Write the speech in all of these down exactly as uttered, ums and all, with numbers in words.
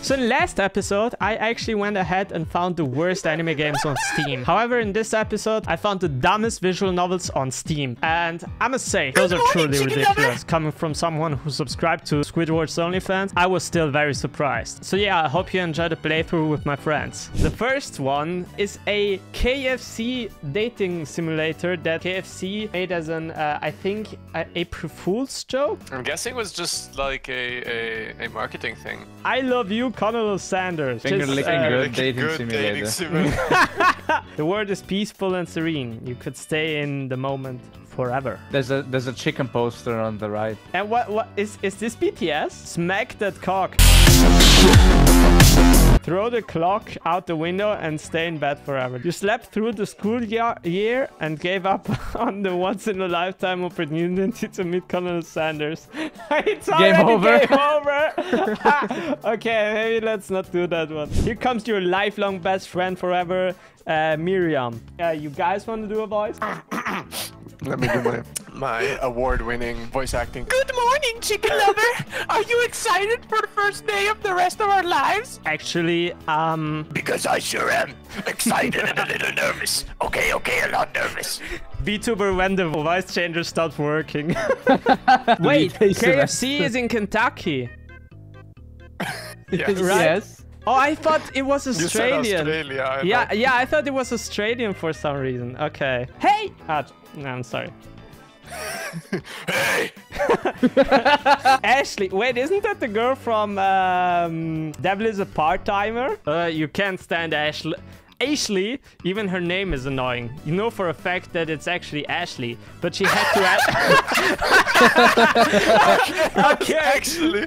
So in last episode, I actually went ahead and found the worst anime games on Steam. However, in this episode, I found the dumbest visual novels on Steam. And I must say, those are truly ridiculous. Coming from someone who subscribed to Squidward's OnlyFans, I was still very surprised. So yeah, I hope you enjoyed the playthrough with my friends. The first one is a K F C dating simulator that K F C made as an, uh, I think, a April Fool's joke? I'm guessing it was just like a, a, a marketing thing. I love you, Colonel Sanders. Finger Just, licking uh, good, dating, good simulator. dating simulator. The world is peaceful and serene. You could stay in the moment forever. There's a there's a chicken poster on the right. And what what is is this B T S? Smack that cock. Throw the clock out the window and stay in bed forever. You slept through the school year and gave up on the once-in-a-lifetime opportunity to meet Colonel Sanders. It's already game over. Game over. Okay, maybe let's not do that one. Here comes your lifelong best friend forever, uh, Miriam. Uh, you guys want to do a voice? Let me do my, my award-winning voice acting. Good morning, chicken lover. Are you excited for the first day of the rest of our lives? Actually, um... because I sure am excited and a little nervous. Okay, okay, a lot nervous. VTuber when the voice changer stopped working. Wait, K F C is in Kentucky. Yes. Right? Yes. Oh, I thought it was Australian. You said Australia, yeah, know. yeah, I thought it was Australian for some reason. Okay. Hey! Ah, no, I'm sorry. Hey! Ashley, wait, isn't that the girl from um, Devil is a Part-Timer? Uh, you can't stand Ashley. Ashley, even her name is annoying. You know for a fact that it's actually Ashley, but she had to... okay, actually.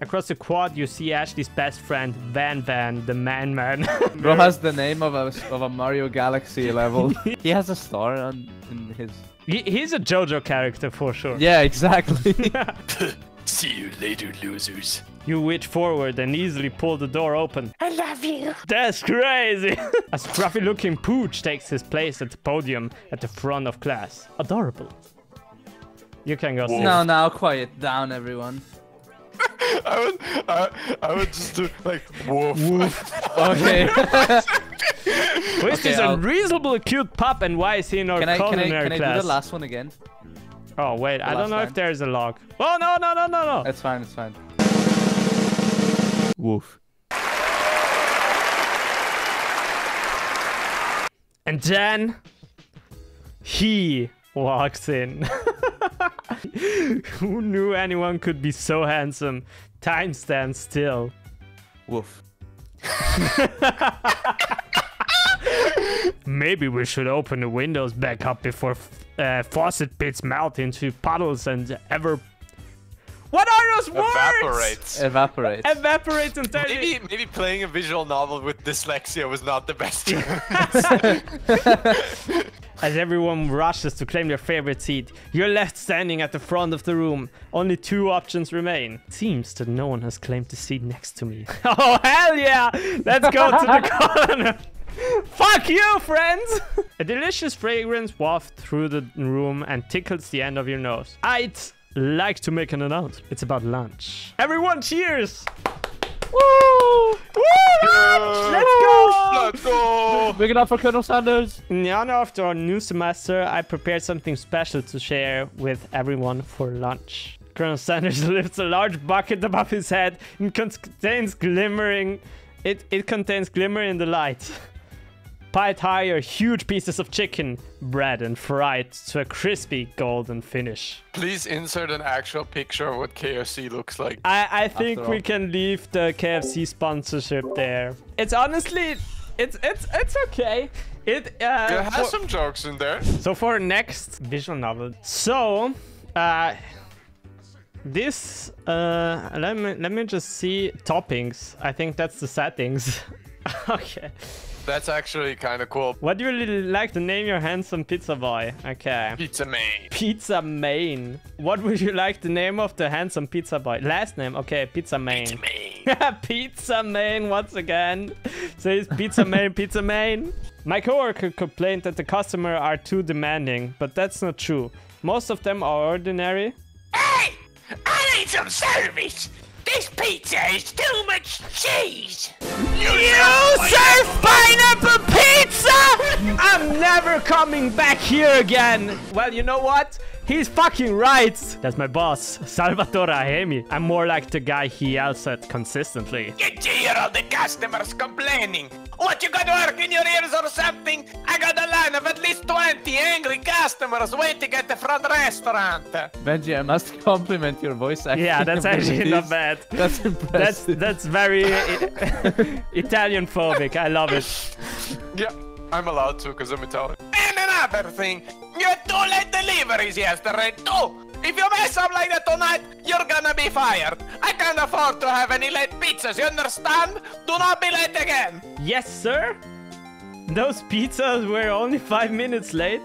Across the quad, you see Ashley's best friend, Van Van, the man man. Bro has the name of a, of a Mario Galaxy level. He has a star on in his... He, he's a JoJo character for sure. Yeah, exactly. Yeah. See you later, losers. You reach forward and easily pull the door open. I love you. That's crazy. A scruffy-looking pooch takes his place at the podium at the front of class. Adorable. You can go. No, no, quiet down, everyone. I would, I, I would just do like woof. Woof. Okay. Which okay, is I'll... a reasonable cute pup, and why is he in our can I, culinary can I, can I class? Can I do the last one again? Oh wait, the I don't know line. if there's a log. Oh no no no no no. It's fine. It's fine. Woof. And then he walks in. Who knew anyone could be so handsome? Time stands still. Woof. Maybe we should open the windows back up before uh, faucet pits melt into puddles and ever... What are those words? Evaporates. Evaporates. Evaporates entirely. Maybe, maybe playing a visual novel with dyslexia was not the best. As everyone rushes to claim their favorite seat, you're left standing at the front of the room. Only two options remain. It seems that no one has claimed the seat next to me. Oh, hell yeah! Let's go to the corner. Fuck you, friends! A delicious fragrance wafts through the room and tickles the end of your nose. I'd like to make an announcement. It's about lunch. Everyone cheers! Woo! Woo! Lunch! Let's go! Let's go! Big enough for Colonel Sanders. In honor of our new semester, I prepared something special to share with everyone for lunch. Colonel Sanders lifts a large bucket above his head and contains glimmering... It, it contains glimmer in the light. Piled high are huge pieces of chicken, bread, and fried to a crispy golden finish. Please insert an actual picture of what K F C looks like. I, I think we can leave the K F C sponsorship there. It's honestly, it's it's it's okay. It uh, it has for, some jokes in there. So for next visual novel, so uh, this uh, let me let me just see toppings. I think that's the settings. Okay. That's actually kind of cool. What do you really like to name your handsome pizza boy? Okay. Pizza Main. Pizza Main. What would you like the name of the handsome pizza boy? Last name. Okay, Pizza Main. Pizza Main. Pizza Main once again. So it's Pizza Main, Pizza Main. My coworker complained that the customers are too demanding, but that's not true. Most of them are ordinary. Hey! I need some service! This pizza is too much cheese! You, you serve pineapple pizza?! I'm never coming back here again! Well, you know what? He's fucking right! That's my boss, Salvatore Ahimi. I'm more like the guy he yells at consistently. Get here, all the customers complaining! What, you got work in your ears or something? I got a line of at least twenty angry customers waiting at the front restaurant! Benji, I must compliment your voice acting. Yeah, that's actually not bad. That's impressive. That's, that's very Italian-phobic, I love it. Yeah, I'm allowed to, because I'm Italian. And another thing! You had two late deliveries yesterday, too! If you mess up like that tonight, you're gonna be fired! I can't afford to have any late pizzas, you understand? Do not be late again! Yes, sir? Those pizzas were only five minutes late?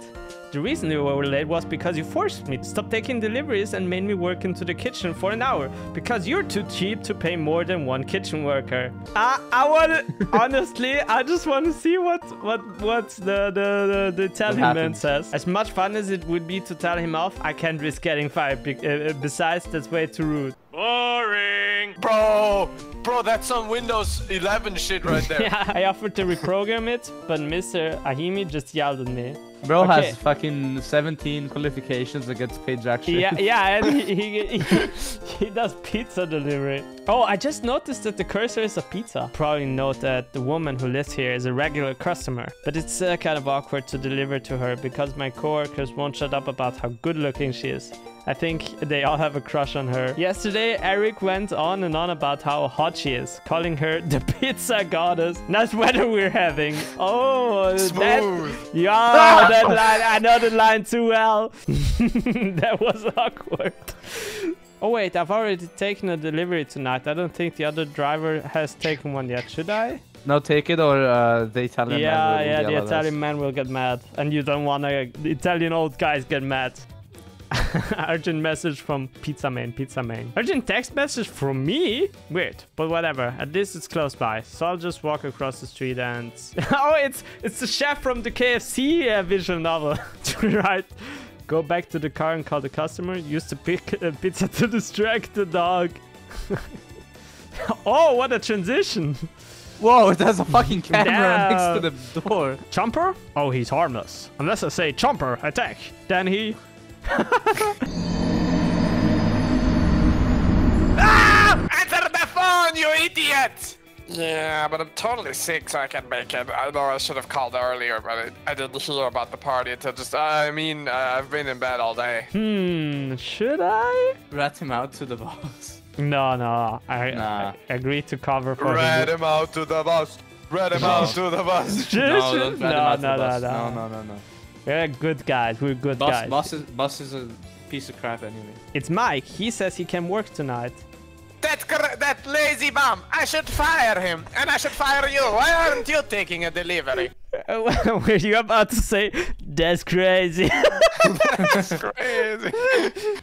The reason you were late was because you forced me to stop taking deliveries and made me work into the kitchen for an hour, because you're too cheap to pay more than one kitchen worker. I, I want honestly, I just want to see what what what the the, the, the Italian man says. As much fun as it would be to tell him off, I can't risk getting fired. Be uh, besides, that's way too rude. Boring. Bro, bro, that's some Windows eleven shit right there. Yeah, I offered to reprogram it, but Mister Ahimi just yelled at me. Bro okay. has fucking seventeen qualifications and gets paid jack shit. Yeah, yeah, and he, he, he, he does pizza delivery. Oh, I just noticed that the cursor is a pizza. Probably note that the woman who lives here is a regular customer, but it's still kind of awkward to deliver to her because my coworkers won't shut up about how good looking she is. I think they all have a crush on her. Yesterday, Eric went on and on about how hot she is, calling her the pizza goddess. Nice weather we're having. Oh, Smooth. that... Yo, that line, I know the line too well. That was awkward. Oh wait, I've already taken a delivery tonight. I don't think the other driver has taken one yet, should I? No, take it or uh, the Italian yeah, man will Yeah, yeah, the Italian man will get mad. And you don't want to, the Italian old guys get mad. Urgent message from Pizza Man, Pizza Man. Urgent text message from me? Weird, but whatever. At least it's close by, so I'll just walk across the street and... oh, it's it's the chef from the K F C uh, visual novel. Right. Go back to the car and call the customer. Use the pick, uh, pizza to distract the dog. Oh, what a transition. Whoa, there's a fucking camera next to the door. Chomper? Oh, he's harmless. Unless I say, Chomper, attack. Then he... Ah! Answer the phone, you idiot! Yeah, but I'm totally sick, so I can't make it. I know I should have called earlier, but I, I didn't hear about the party until just... Uh, I mean, uh, I've been in bed all day. Hmm, should I? Rat him out to the boss. No, no, I, nah. I agreed to cover for him. Rat him out to the boss. Rat him out to the boss. No, don't rat him out to the boss. No, no, no, no. We're good guys, we're good boss, guys. Boss is, boss is a piece of crap anyway. It's Mike, he says he can work tonight. That that lazy bum, I should fire him, and I should fire you. Why aren't you taking a delivery? Were you about to say, that's crazy? That's crazy.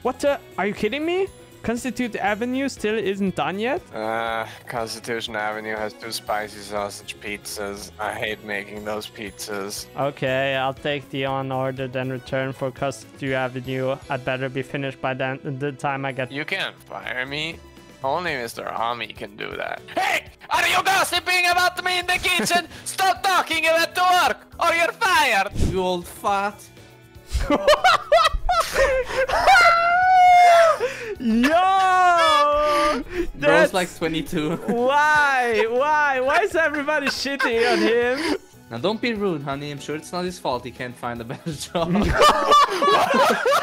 What the, are you kidding me? Constitution Avenue still isn't done yet? Uh, Constitution Avenue has two spicy sausage pizzas. I hate making those pizzas. Okay, I'll take the on order then return for Constitution Avenue. I'd better be finished by then, the time I get- You can't fire me. Only Mister Ahimi can do that. Hey! Are you gossiping about me in the kitchen? Stop talking about the work or you're fired! You old fat. Yo! Bro's like twenty-two. Why? Why? Why is everybody shitting on him? Now don't be rude, honey. I'm sure it's not his fault he can't find a better job.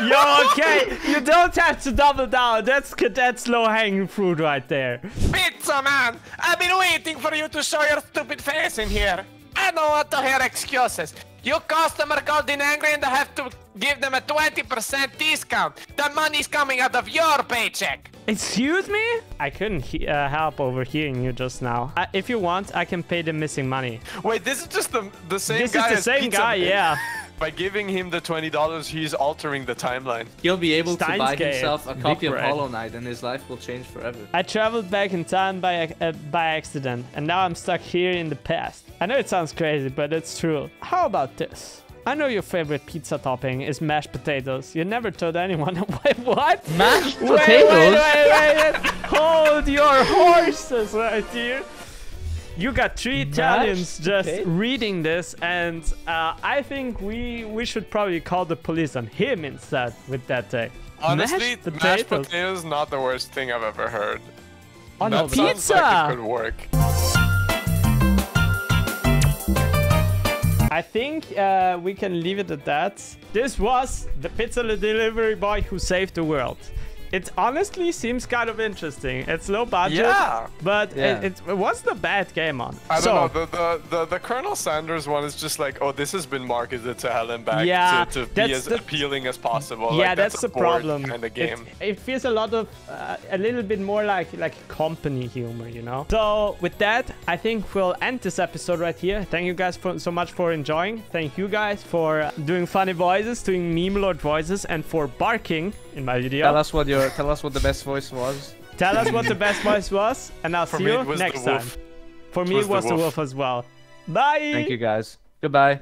Yo, okay. You don't have to double down. That's that's low-hanging fruit right there. Pizza man! I've been waiting for you to show your stupid face in here. I don't want to hear excuses. Your customer called in angry and I have to give them a twenty percent discount. The money's coming out of your paycheck. Excuse me? I couldn't he uh, help overhearing you just now. Uh, if you want, I can pay the missing money. Wait, this is just the, the same this guy This is the same guy, man. Yeah. By giving him the twenty dollars, he's altering the timeline. He'll be able Stein's to buy game. himself a copy Big of Hollow Knight and his life will change forever. I traveled back in time by, uh, by accident and now I'm stuck here in the past. I know it sounds crazy, but it's true. How about this? I know your favorite pizza topping is mashed potatoes. You never told anyone. Wait, what? Mashed wait, potatoes? Wait, wait, wait, wait. Hold your horses right here. You got three Italians mashed just potato? reading this, and uh, I think we we should probably call the police on him instead with that take. Honestly, mashed potatoes, mashed potatoes not the worst thing I've ever heard. On that a pizza! Like it could work. I think uh, we can leave it at that. This was the pizza delivery boy who saved the world. It honestly seems kind of interesting. It's low budget, yeah. but yeah. It, it, it was the bad game on. I so, don't know. The, the, the, the Colonel Sanders one is just like, oh, this has been marketed to hell and back yeah, to, to be as the, appealing as possible. Yeah, like, that's, that's the problem. Kind of game. It, it feels a lot of, uh, a little bit more like, like company humor, you know? So with that, I think we'll end this episode right here. Thank you guys for, so much for enjoying. Thank you guys for doing funny voices, doing meme lord voices, and for barking in my video. Tell us what you're Tell us what the best voice was. Tell us what the best voice was, and I'll see you next time. For me, it was the wolf as well. Bye. Thank you, guys. Goodbye.